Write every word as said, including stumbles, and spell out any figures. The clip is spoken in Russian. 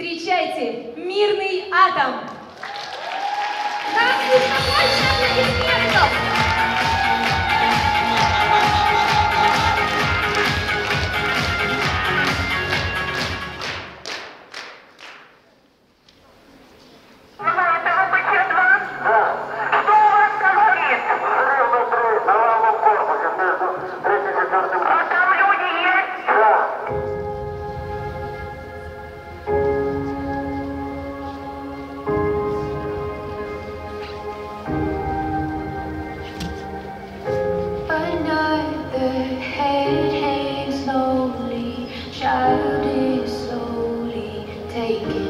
Встречайте, Мирный атом! Thank you.